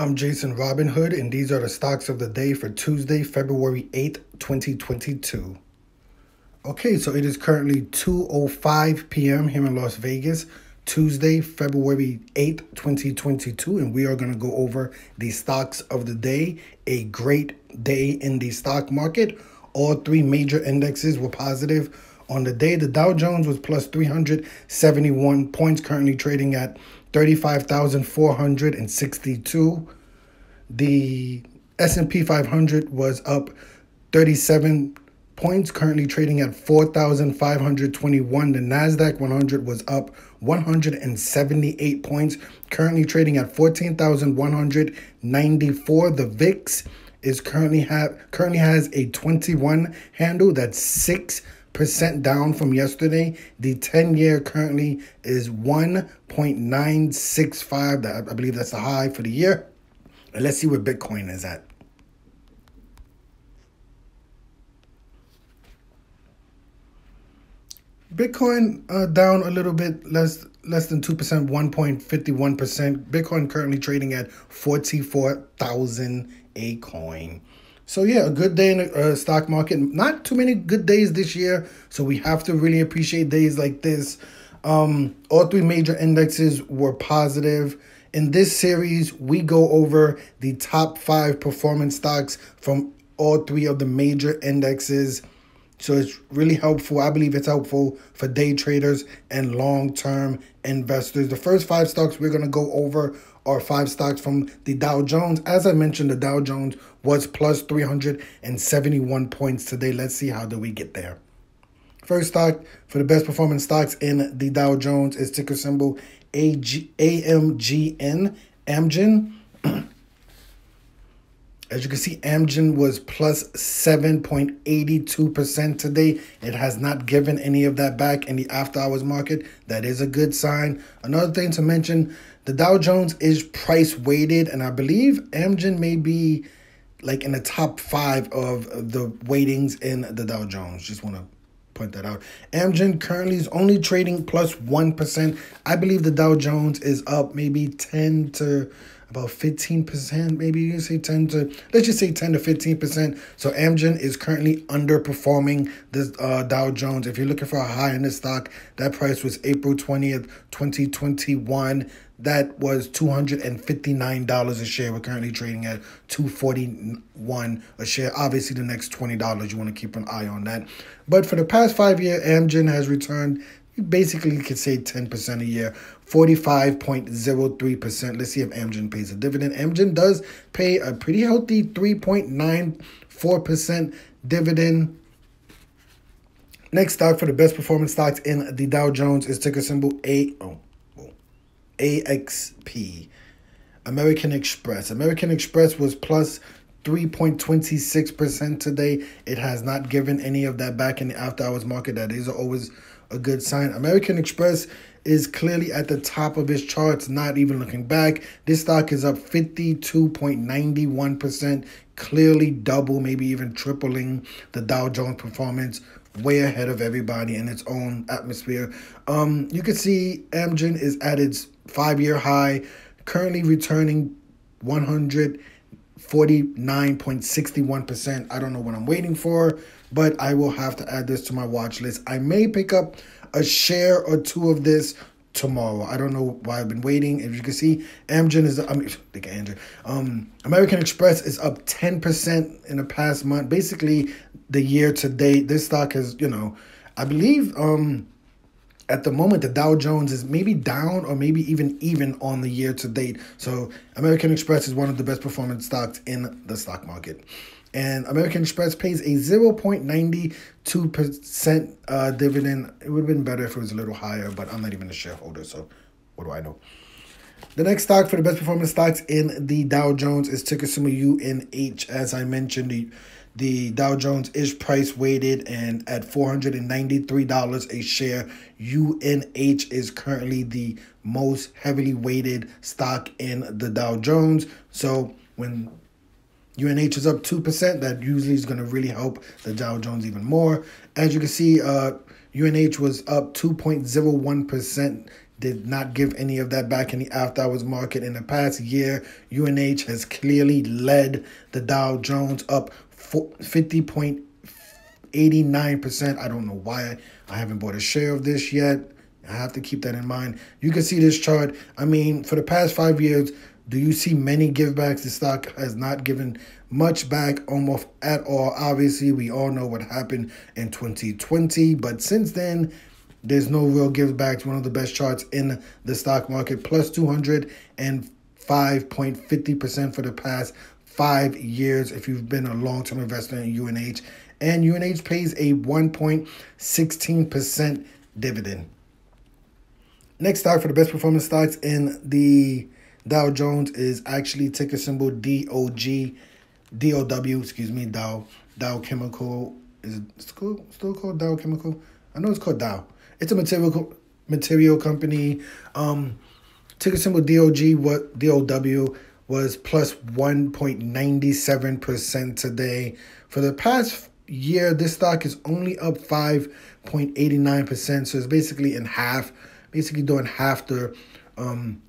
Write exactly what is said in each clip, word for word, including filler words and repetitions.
I'm Jason Robinhood, and these are the stocks of the day for Tuesday, February eighth, twenty twenty-two. Okay, so it is currently two oh five p m here in Las Vegas, Tuesday, February eighth, twenty twenty-two, and we are going to go over the stocks of the day. A great day in the stock market. All three major indexes were positive on the day. The Dow Jones was plus three hundred seventy-one points, currently trading at thirty-five thousand four hundred sixty-two. The S and P five hundred was up thirty-seven points, currently trading at four thousand five hundred twenty-one. The NASDAQ one hundred was up one hundred seventy-eight points, currently trading at fourteen thousand one hundred ninety-four. The V I X is currently have currently has a twenty-one handle. That's six percent down from yesterday. The ten year currently is one point nine six five. That I believe that's the high for the year. And let's see where Bitcoin is at. Bitcoin uh, down a little bit, less less than two percent, one point fifty one percent. Bitcoin currently trading at forty four thousand a coin. So yeah, a good day in the uh, stock market. Not too many good days this year, so we have to really appreciate days like this. Um, all three major indexes were positive. In this series, we go over the top five performance stocks from all three of the major indexes. So it's really helpful. I believe it's helpful for day traders and long-term investors. The first five stocks we're going to go over are five stocks from the Dow Jones. As I mentioned, the Dow Jones was plus three hundred seventy-one points today. Let's see how do we get there. First stock for the best performance stocks in the Dow Jones is ticker symbol A M G N, Amgen. As you can see, Amgen was plus seven point eight two percent today. It has not given any of that back in the after-hours market. That is a good sign. Another thing to mention, the Dow Jones is price-weighted, and I believe Amgen may be like in the top five of the weightings in the Dow Jones. Just want to point that out. Amgen currently is only trading plus one percent. I believe the Dow Jones is up maybe ten to about fifteen percent, maybe you say ten to, let's just say ten to fifteen percent. So Amgen is currently underperforming the uh, Dow Jones. If you're looking for a high in this stock, that price was April twentieth, twenty twenty-one. That was two hundred fifty-nine dollars a share. We're currently trading at two forty-one a share. Obviously, the next twenty dollars, you want to keep an eye on that. But for the past five years, Amgen has returned basically, you could say ten percent a year, forty-five point zero three percent. Let's see if Amgen pays a dividend. Amgen does pay a pretty healthy three point nine four percent dividend. Next stock for the best performance stocks in the Dow Jones is ticker symbol A oh, oh, A X P, American Express. American Express was plus three point two six percent today. It has not given any of that back in the after-hours market. That is always a good sign. American Express is clearly at the top of its charts, not even looking back. This stock is up fifty-two point nine one percent, clearly double, maybe even tripling the Dow Jones performance, way ahead of everybody in its own atmosphere. Um, you can see Amgen is at its five year high, currently returning one hundred forty-nine point six one percent. I don't know what I'm waiting for, but I will have to add this to my watch list. I may pick up a share or two of this tomorrow. I don't know why I've been waiting. As you can see, Amgen is, I mean, think of Amgen. Um, American Express is up ten percent in the past month. Basically, the year to date, this stock has, you know, I believe, um, at the moment, the Dow Jones is maybe down or maybe even even on the year to date. So American Express is one of the best performing stocks in the stock market. And American Express pays a zero point nine two percent uh, dividend. It would have been better if it was a little higher, but I'm not even a shareholder, so what do I know? The next stock for the best performing stocks in the Dow Jones is ticker symbol U N H. As I mentioned, the The Dow Jones is price-weighted, and at four hundred ninety-three dollars a share, U N H is currently the most heavily weighted stock in the Dow Jones. So when U N H is up two percent, that usually is going to really help the Dow Jones even more. As you can see, uh, U N H was up two point zero one percent did not give any of that back in the after-hours market. In the past year, U N H has clearly led the Dow Jones up fifty point eight nine percent. I don't know why I haven't bought a share of this yet. I have to keep that in mind. You can see this chart. I mean, for the past five years, do you see many givebacks? The stock has not given much back almost at all. Obviously, we all know what happened in twenty twenty, but since then, there's no real givebacks. One of the best charts in the stock market, plus two hundred five point five percent for the past five years if you've been a long-term investor in U N H. And U N H pays a one point one six percent dividend. Next stock for the best performance stocks in the Dow Jones is actually ticker symbol D O G, D O W, excuse me, Dow. Dow Chemical. Is it still, still called Dow Chemical? I know it's called Dow. It's a material material company. Um, ticker symbol D O G, what D O W was plus one point nine seven percent today. For the past year, this stock is only up five point eight nine percent. So it's basically in half, basically doing half the um,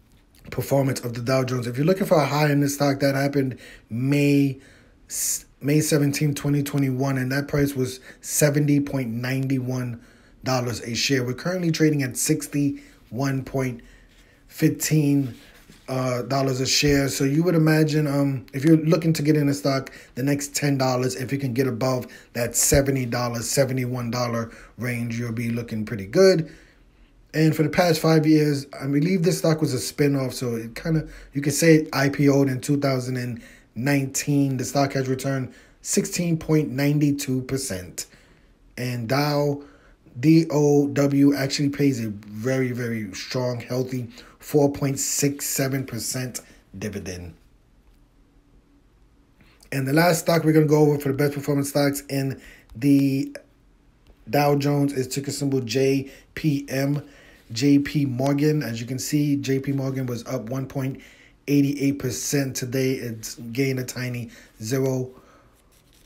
performance of the Dow Jones. If you're looking for a high in this stock, that happened May seventeenth, twenty twenty-one, and that price was seventy point nine one dollars a share. We're currently trading at sixty-one point one five uh, dollars a share. So you would imagine um, if you're looking to get in a stock, the next ten dollars, if you can get above that seventy dollars, seventy-one dollars range, you'll be looking pretty good. And for the past five years, I believe this stock was a spin-off, so it kind of, you could say it I P O'd in two thousand nineteen. The stock has returned sixteen point nine two percent. And Dow, D O W, actually pays a very, very strong, healthy four point six seven percent dividend. And the last stock we're going to go over for the best performance stocks in the Dow Jones is ticker symbol J P M. J P Morgan, as you can see, J P Morgan was up one point eight eight percent today. It's gained a tiny zero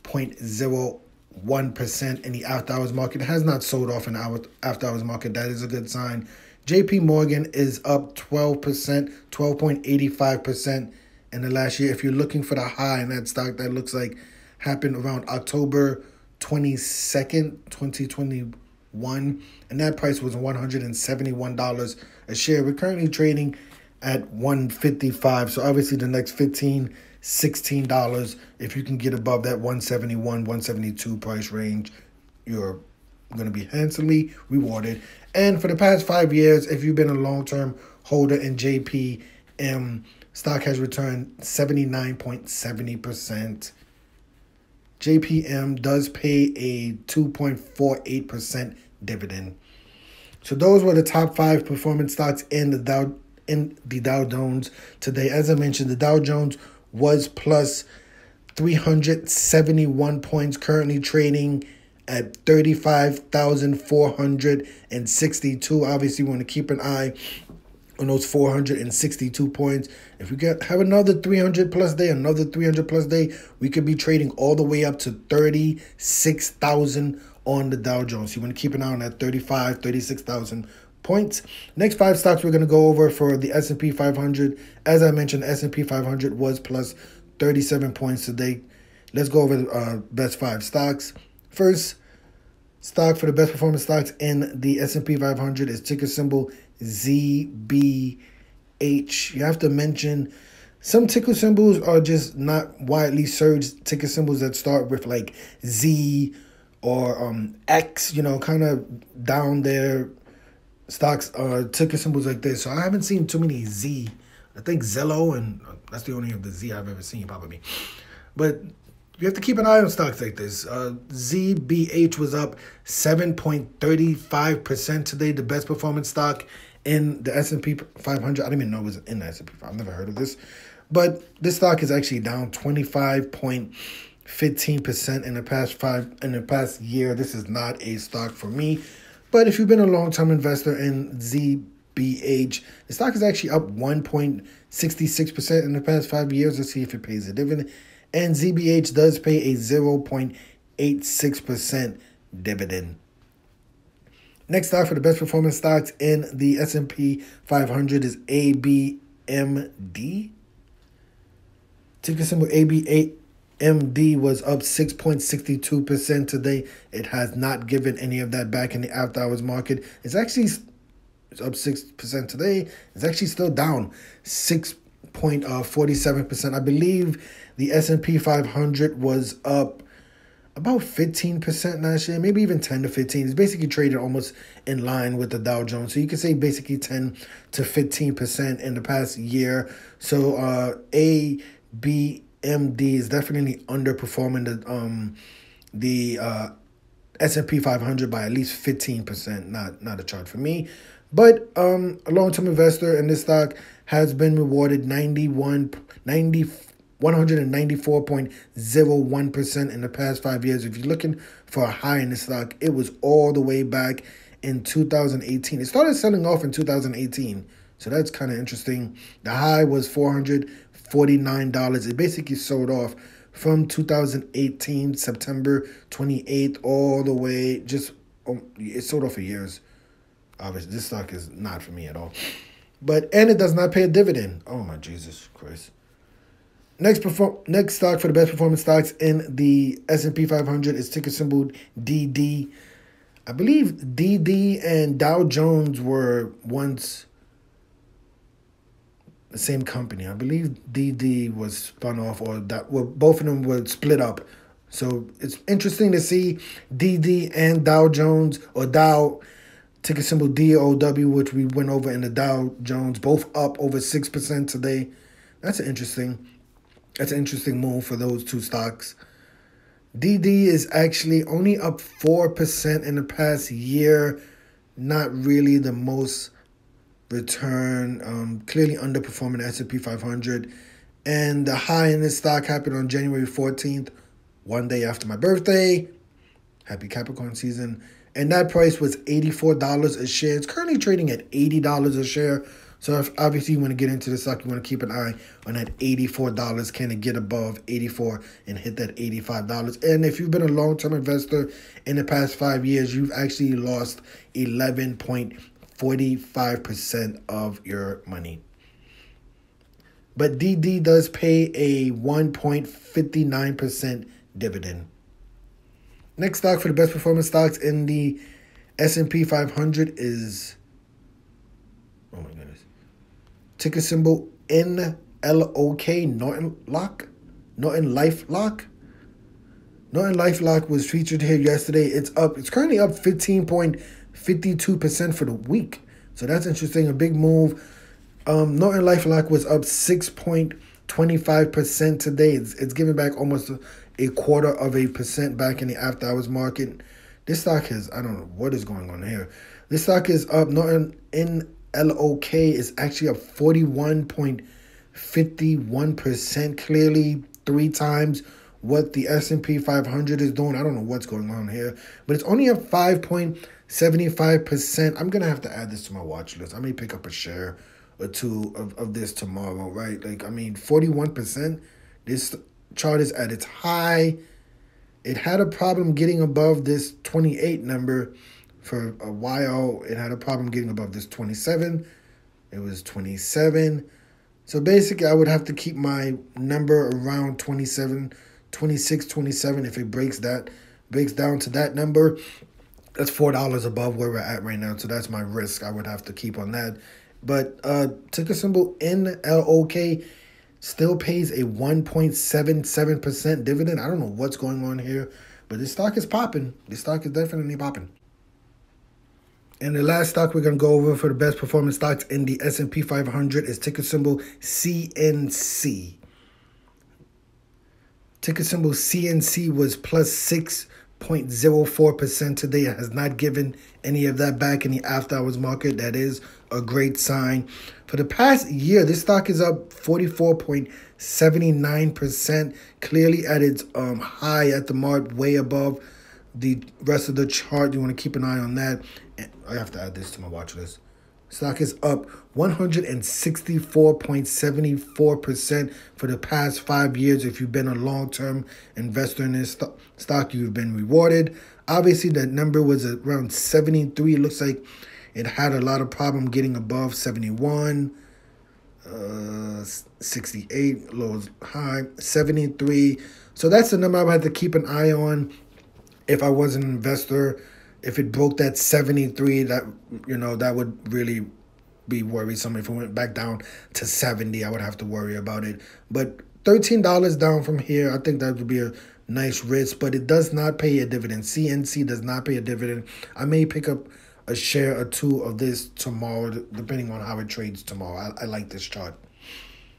point zero one percent in the after-hours market. It has not sold off in the after-hours market. That is a good sign. J P Morgan is up twelve percent, twelve point eight five percent in the last year. If you're looking for the high in that stock, that looks like happened around October twenty-second, twenty twenty-one. One, and that price was one hundred seventy-one dollars a share. We're currently trading at one fifty-five. So obviously the next fifteen, sixteen dollars, if you can get above that one seventy-one, one seventy-two price range, you're going to be handsomely rewarded. And for the past five years, if you've been a long-term holder in J P M, stock has returned seventy-nine point seven percent. J P M does pay a two point four eight percent dividend. So those were the top five performance stocks in the Dow in the Dow Jones today. As I mentioned, the Dow Jones was plus three hundred seventy-one points, currently trading at thirty-five thousand four hundred sixty-two. Obviously, we want to keep an eye on those four hundred sixty-two points. If we get have another three hundred plus day, another three hundred plus day, we could be trading all the way up to thirty-six thousand on the Dow Jones. You want to keep an eye on that thirty-five, thirty-six thousand points. Next five stocks we're going to go over for the S and P five hundred. As I mentioned, S and P five hundred was plus thirty-seven points today. Let's go over the uh, best five stocks. First stock for the best performance stocks in the S and P five hundred is ticker symbol Z B H. You have to mention some ticker symbols are just not widely searched. Ticker symbols that start with like Z or um X, you know, kind of down there. Stocks are ticker symbols like this. So I haven't seen too many Z. I think Zello, and that's the only of the Z I've ever seen, probably. But you have to keep an eye on stocks like this. Uh, Z B H was up seven point three five percent today, the best performance stock in the S and P five hundred. I didn't even know it was in the S and P five hundred. I've never heard of this. But this stock is actually down twenty-five point one five percent in the past five in the past year. This is not a stock for me. But if you've been a long-term investor in Z B H, the stock is actually up one point six six percent in the past five years. Let's see if it pays a dividend. And Z B H does pay a zero point eight six percent dividend. Next stock for the best performing stocks in the S and P five hundred is A B M D. Ticker symbol A B M D was up six point six two percent today. It has not given any of that back in the after hours market. It's actually it's up six percent today. It's actually still down six point four seven percent. I believe the S and P five hundred was up about fifteen percent last year, maybe even ten to fifteen. It's basically traded almost in line with the Dow Jones. So you could say basically ten to fifteen percent in the past year. So uh, A B M D is definitely underperforming the um the uh, S and P five hundred by at least fifteen percent. Not, not a chart for me. But um, a long-term investor in this stock has been rewarded ninety-one, ninety-four, one hundred ninety-four point zero one percent in the past five years. If you're looking for a high in the stock, it was all the way back in two thousand eighteen. It started selling off in two thousand eighteen, so that's kind of interesting. The high was four hundred forty-nine dollars. It basically sold off from two thousand eighteen, September twenty-eighth, all the way just, um, it sold off for years. Obviously, this stock is not for me at all. But, and it does not pay a dividend. Oh my Jesus Christ. Next perform next stock for the best performance stocks in the S and P five hundred is ticker symbol D D. I believe D D and Dow Jones were once the same company. I believe D D was spun off, or that, well, both of them were split up. So it's interesting to see D D and Dow Jones, or Dow, ticker symbol D O W, which we went over in the Dow Jones, both up over six percent today. That's an interesting. That's an interesting move for those two stocks. D D is actually only up four percent in the past year. Not really the most return. Um, clearly underperforming the S and P five hundred. And the high in this stock happened on January fourteenth, one day after my birthday. Happy Capricorn season. And that price was eighty-four dollars a share. It's currently trading at eighty dollars a share. So if obviously you want to get into the stock, you want to keep an eye on that eighty-four dollars. Can it get above eighty-four dollars and hit that eighty-five dollars? And if you've been a long-term investor in the past five years, you've actually lost eleven point four five percent of your money. But D D does pay a one point five nine percent dividend. Next stock for the best performance stocks in the S and P five hundred is, oh my goodness, ticker symbol N L O K, Norton Lock, Norton Life Lock. Norton Life Lock was featured here yesterday. It's up. It's currently up fifteen point five two percent for the week. So that's interesting. A big move. Um, Norton Life Lock was up six point two five percent today. It's, it's giving back almost a, a quarter of a percent back in the after hours market. This stock is, I don't know what is going on here. This stock is up. Norton N L O K is actually up forty-one point five one percent, clearly three times what the S and P five hundred is doing. I don't know what's going on here, but it's only up five point seven five percent. I'm going to have to add this to my watch list. I may pick up a share or two of, of this tomorrow, right? Like, I mean, forty-one percent. This chart is at its high. It had a problem getting above this twenty-eight number for a while. It had a problem getting above this twenty-seven. It was twenty-seven. So basically, I would have to keep my number around twenty-seven, twenty-six, twenty-seven. If it breaks that, breaks down to that number, that's four dollars above where we're at right now. So that's my risk I would have to keep on that. But uh, ticker symbol N L O K still pays a one point seven seven percent dividend. I don't know what's going on here, but this stock is popping. This stock is definitely popping. And the last stock we're going to go over for the best performance stocks in the S and P five hundred is ticker symbol C N C. Ticker symbol C N C was plus six point zero four percent today. It has not given any of that back in the after hours market. That is a great sign. For the past year, this stock is up forty-four point seven nine percent, clearly at its um high at the mark, way above the rest of the chart. You want to keep an eye on that. I have to add this to my watch list. Stock is up one hundred sixty-four point seven four percent for the past five years. If you've been a long-term investor in this st- stock, you've been rewarded. Obviously, that number was around seventy-three. It looks like it had a lot of problem getting above seventy-one, uh, sixty-eight, low, high, seventy-three. So that's the number I would have to keep an eye on if I was an investor. If it broke that seventy-three, that, you know, that would really be worrisome. If it went back down to seventy, I would have to worry about it. But thirteen dollars down from here, I think that would be a nice risk, but it does not pay a dividend. C N C does not pay a dividend. I may pick up a share or two of this tomorrow, depending on how it trades tomorrow. I, I like this chart.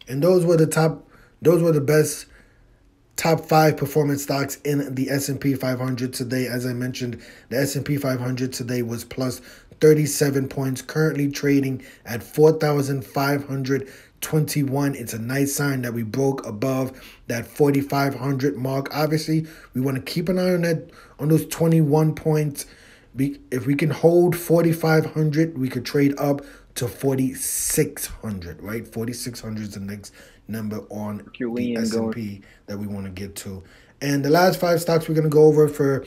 And those were the top, those were the best top five performance stocks in the S and P five hundred today. As I mentioned, the S and P five hundred today was plus thirty-seven points, currently trading at four thousand five hundred twenty-one. It's a nice sign that we broke above that forty-five hundred mark. Obviously, we want to keep an eye on that, on those twenty-one points. We, if we can hold forty-five hundred, we could trade up to forty-six hundred, right? forty-six hundred is the next number on Herculean the S and P going. That we want to get to. And the last five stocks we're going to go over for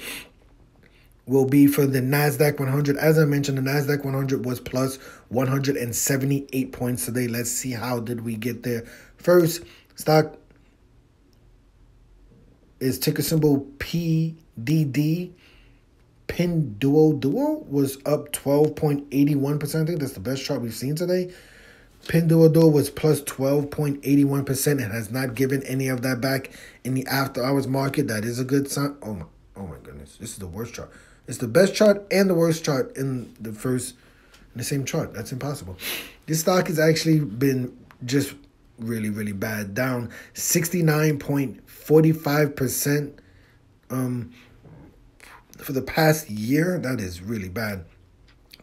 will be for the NASDAQ one hundred. As I mentioned, the NASDAQ one hundred was plus one hundred seventy-eight points today. Let's see how did we get there. First stock is ticker symbol P D D. Pinduoduo was up twelve point eight one percent. I think that's the best chart we've seen today. Pinduoduo was plus twelve point eight one percent and has not given any of that back in the after-hours market. That is a good sign. Oh my, oh my goodness. This is the worst chart. It's the best chart and the worst chart in the first, in the same chart. That's impossible. This stock has actually been just really, really bad. Down sixty-nine point four five percent. Um... For the past year, that is really bad.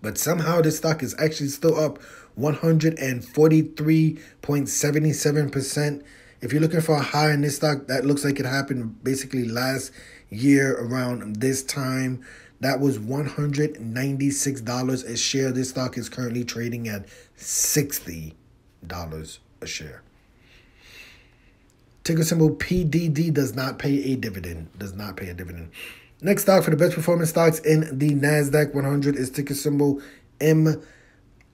But somehow this stock is actually still up one hundred forty-three point seven seven percent. If you're looking for a high in this stock, that looks like it happened basically last year around this time. That was one hundred ninety-six dollars a share. This stock is currently trading at sixty dollars a share. Ticker symbol P D D does not pay a dividend. Does not pay a dividend. Next stock for the best performance stocks in the NASDAQ one hundred is ticker symbol M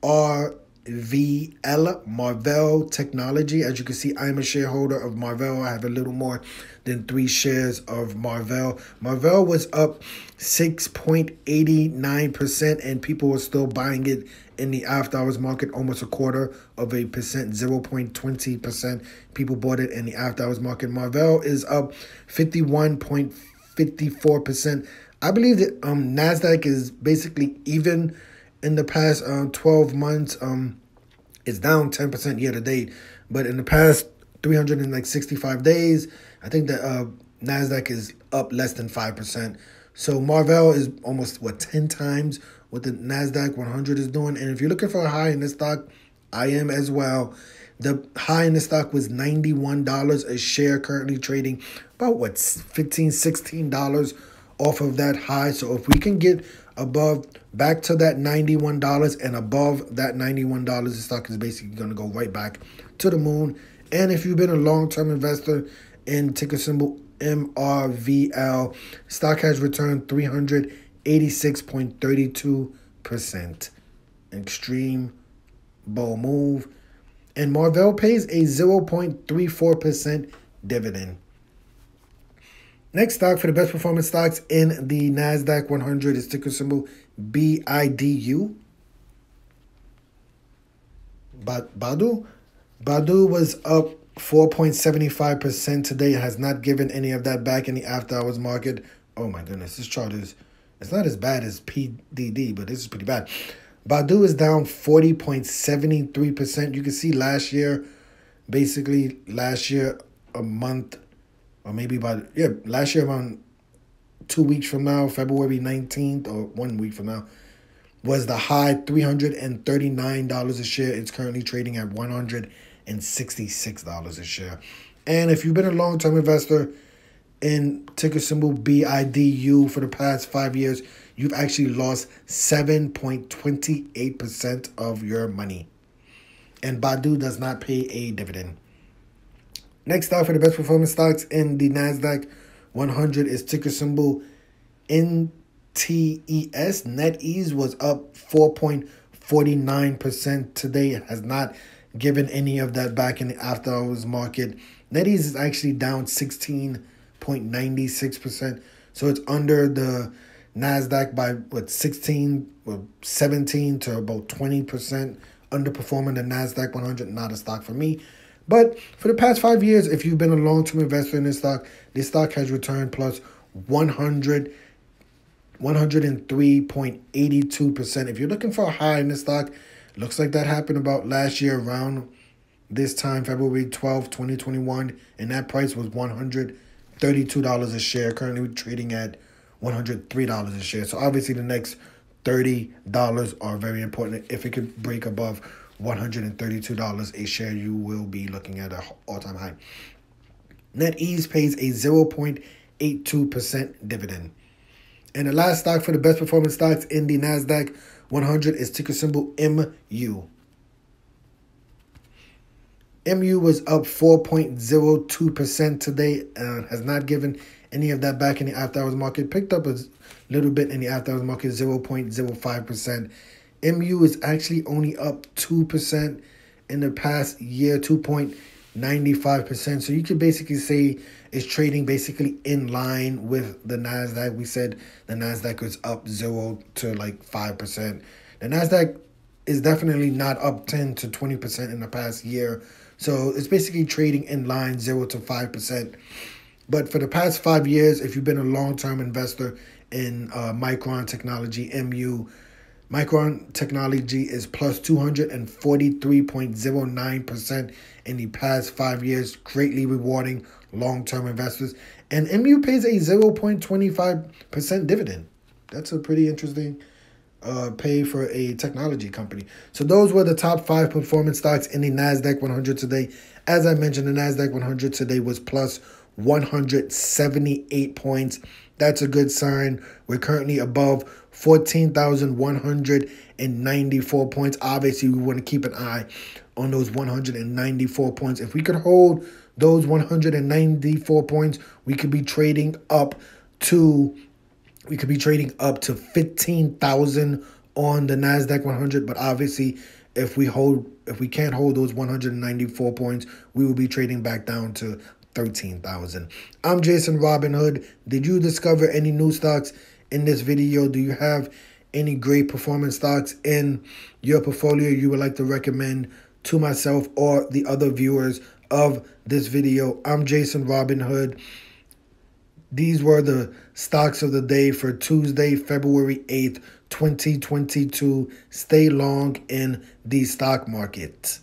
R V L, Marvell Technology. As you can see, I'm a shareholder of Marvell. I have a little more than three shares of Marvell. Marvell was up six point eight nine percent, and people were still buying it in the after-hours market, almost a quarter of a percent, zero point two zero percent. People bought it in the after-hours market. Marvell is up fifty-one point five percent fifty-four percent. I believe that um NASDAQ is basically even in the past um uh, twelve months. Um, it's down ten percent year to date, but in the past three hundred and like sixty-five days, I think that uh NASDAQ is up less than five percent. So Marvell is almost what ten times what the NASDAQ one hundred is doing. And if you're looking for a high in this stock, I am as well. The high in the stock was ninety-one dollars a share, currently trading about, what, fifteen dollars, sixteen dollars off of that high. So if we can get above, back to that ninety-one dollars and above that ninety-one dollars, the stock is basically going to go right back to the moon. And if you've been a long-term investor in ticker symbol M R V L, stock has returned three hundred eighty-six point three two percent. Extreme bull move. And Marvell pays a zero point three four percent dividend. Next stock for the best performance stocks in the NASDAQ one hundred is ticker symbol B I D U. Baidu. Baidu was up four point seven five percent today. It has not given any of that back in the after-hours market. Oh my goodness, this chart is, it's not as bad as P D D, but this is pretty bad. Baidu is down forty point seven three percent. You can see last year, basically last year, a month, or maybe about, yeah, last year around two weeks from now, February nineteenth, or one week from now, was the high, three hundred thirty-nine dollars a share. It's currently trading at one hundred sixty-six dollars a share. And if you've been a long-term investor in ticker symbol B I D U for the past five years, you've actually lost seven point two eight percent of your money. And Baidu does not pay a dividend. Next out for the best performing stocks in the NASDAQ one hundred is ticker symbol N T E S. NetEase was up four point four nine percent today. It has not given any of that back in the after hours market. NetEase is actually down sixteen point nine six percent. So it's under the NASDAQ by what sixteen, seventeen to about twenty percent, underperforming the NASDAQ one hundred. Not a stock for me. But for the past five years, if you've been a long-term investor in this stock, this stock has returned plus one hundred, one hundred three point eight two percent. If you're looking for a high in this stock, looks like that happened about last year around this time, February twelfth, twenty twenty-one. And that price was one hundred thirty-two dollars a share. Currently trading at one hundred three dollars a share. So obviously the next thirty dollars are very important. If it could break above one hundred thirty-two dollars a share, you will be looking at an all-time high. NetEase pays a zero point eight two percent dividend. And the last stock for the best performing stocks in the NASDAQ one hundred is ticker symbol M U. M U was up four point zero two percent today and has not given any of that back in the after hours market. Picked up a little bit in the after hours market, zero point zero five percent. M U is actually only up two percent in the past year, two point nine five percent. So you could basically say it's trading basically in line with the NASDAQ. We said the NASDAQ was up zero to like five percent. The NASDAQ is definitely not up ten to twenty percent in the past year. So it's basically trading in line zero to five percent. But for the past five years, if you've been a long-term investor in uh, Micron Technology, M U, Micron Technology is plus two hundred forty-three point zero nine percent in the past five years, greatly rewarding long-term investors. And M U pays a zero point two five percent dividend. That's a pretty interesting uh, pay for a technology company. So those were the top five performance stocks in the NASDAQ one hundred today. As I mentioned, the NASDAQ one hundred today was plus one hundred seventy-eight points. That's a good sign. We're currently above fourteen thousand one hundred ninety-four points. Obviously, we want to keep an eye on those one hundred ninety-four points. If we could hold those one hundred ninety-four points, we could be trading up to we could be trading up to fifteen thousand on the NASDAQ one hundred. But obviously, if we hold if we can't hold those one hundred ninety-four points, we will be trading back down to thirteen thousand. I'm Jason Robinhood. Did you discover any new stocks in this video? Do you have any great performance stocks in your portfolio you would like to recommend to myself or the other viewers of this video? I'm Jason Robinhood. These were the stocks of the day for Tuesday, February eighth, twenty twenty-two. Stay long in the stock market.